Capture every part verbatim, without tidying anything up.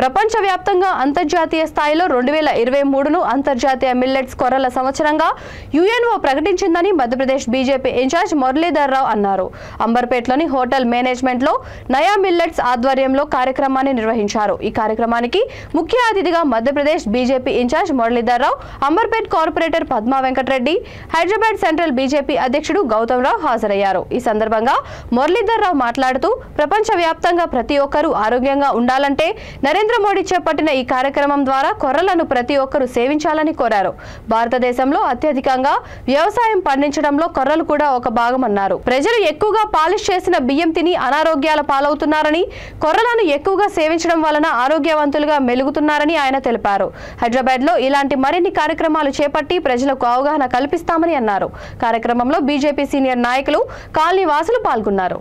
ప్రపంచవ్యాప్తంగా అంతర్జాతీయ స్థాయిలో రెండు వేల ఇరవై మూడును అంతర్జాతీయ మిల్లెట్స్ కొరల సంవత్సరంగా యుఎన్ఓ ప్రకటించిందని మధ్యప్రదేశ్ బీజేపీ ఇన్ఛార్జ్ మురళీధర్ రావు అన్నారు. అంబర్పేట్లోని హోటల్ మేనేజ్మెంట్లో నయా మిల్లెట్స్ ఆధ్వర్యంలో కార్యక్రమాన్ని నిర్వహించారు. ఈ కార్యక్రమానికి ముఖ్య అతిథిగా Madhya Pradesh BJP incharge Muralidhar Rao, Amberpet corporator Padma Venkatareddy, Hyderabad central BJP అధ్యక్షుడు గౌతమ్ రావు హాజరయ్యారు. ఈ సందర్భంగా మురళీధర్ రావు మాట్లాడుతూ ప్రపంచవ్యాప్తంగా ప్రతి ఒక్కరూ ఆరోగ్యంగా ఉండాలంటే నరేంద్ర మోడీ చేపట్టిన ఈ కార్యక్రమం ద్వారా కొర్రలను ప్రతి ఒక్కరూ సేవించాలని కోరారు. భారతదేశంలో అత్యధికంగా వ్యవసాయం పండించడంలో కొర్రలు కూడా ఒక భాగమన్నారు. ప్రజలు ఎక్కువగా పాలిష్ చేసిన బియ్యం తిని అనారోగ్యాల పాలవుతున్నారని, కొర్రలను ఎక్కువగా సేవించడం వలన ఆరోగ్యవంతులుగా మెలుగుతున్నారని ఆయన తెలిపారు. హైదరాబాద్ లో ఇలాంటి మరిన్ని కార్యక్రమాలు చేపట్టి ప్రజలకు అవగాహన కల్పిస్తామని అన్నారు. కార్యక్రమంలో బీజేపీ సీనియర్ నాయకులు, కాలనీ వాసులు పాల్గొన్నారు.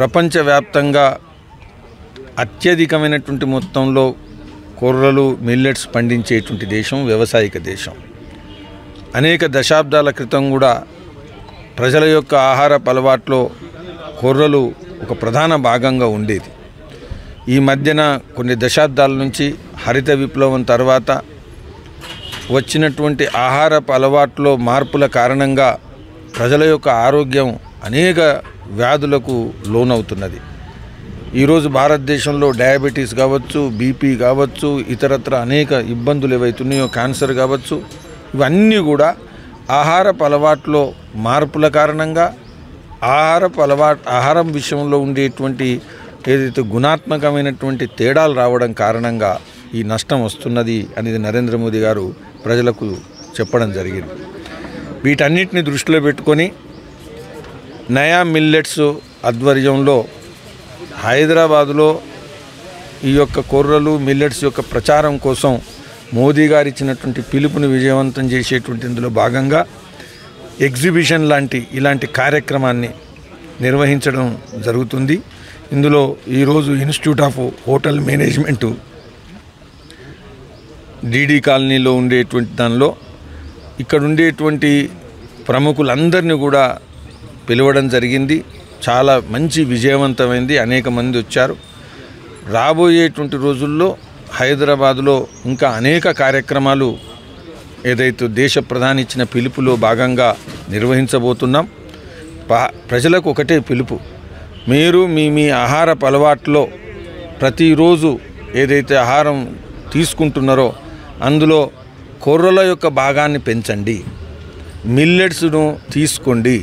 ప్రపంచవ్యాప్తంగా అత్యధికమైనటువంటి మొత్తంలో కొర్రలు మిల్లెట్స్ పండించేటువంటి దేశం, వ్యవసాయక దేశం. అనేక దశాబ్దాల క్రితం కూడా ప్రజల యొక్క ఆహార అలవాట్లో కొర్రలు ఒక ప్రధాన భాగంగా ఉండేది. ఈ మధ్యన కొన్ని దశాబ్దాల నుంచి హరిత విప్లవం తర్వాత వచ్చినటువంటి ఆహార అలవాట్లో మార్పుల కారణంగా ప్రజల యొక్క ఆరోగ్యం అనేక వ్యాధులకు లోనవుతున్నది. ఈరోజు భారతదేశంలో డయాబెటీస్ కావచ్చు, బీపీ కావచ్చు, ఇతరత్ర అనేక ఇబ్బందులు ఏవైతున్నాయో, క్యాన్సర్ కావచ్చు, ఇవన్నీ కూడా ఆహారపు అలవాట్లో మార్పుల కారణంగా, ఆహారపు అలవాటు ఆహారం విషయంలో ఉండేటువంటి ఏదైతే గుణాత్మకమైనటువంటి తేడాలు రావడం కారణంగా ఈ నష్టం వస్తున్నది అనేది నరేంద్ర మోదీ గారు ప్రజలకు చెప్పడం జరిగింది. వీటన్నిటిని దృష్టిలో పెట్టుకొని నయా మిల్లెట్స్ ఆధ్వర్యంలో హైదరాబాదులో ఈ యొక్క కొర్రలు మిల్లెట్స్ యొక్క ప్రచారం కోసం మోదీ గారు ఇచ్చినటువంటి పిలుపుని విజయవంతం చేసేటువంటి ఇందులో భాగంగా ఎగ్జిబిషన్ లాంటి ఇలాంటి కార్యక్రమాన్ని నిర్వహించడం జరుగుతుంది. ఇందులో ఈరోజు institute of hotel management DD కాలనీలో ఉండేటువంటి దానిలో ఇక్కడ ఉండేటువంటి ప్రముఖులందరినీ కూడా పిలవడం జరిగింది. చాలా మంచి విజయవంతమైంది. అనేక మంది వచ్చారు. రాబోయేటువంటి రోజుల్లో హైదరాబాదులో ఇంకా అనేక కార్యక్రమాలు ఏదైతే దేశ ప్రధాని ఇచ్చిన పిలుపులో భాగంగా నిర్వహించబోతున్నాం. ప్రజలకు ఒకటే పిలుపు, మీరు మీ మీ ఆహార అలవాట్లో ప్రతిరోజు ఏదైతే ఆహారం తీసుకుంటున్నారో అందులో కొర్రల యొక్క భాగాన్ని పెంచండి, మిల్లెట్స్ను తీసుకోండి.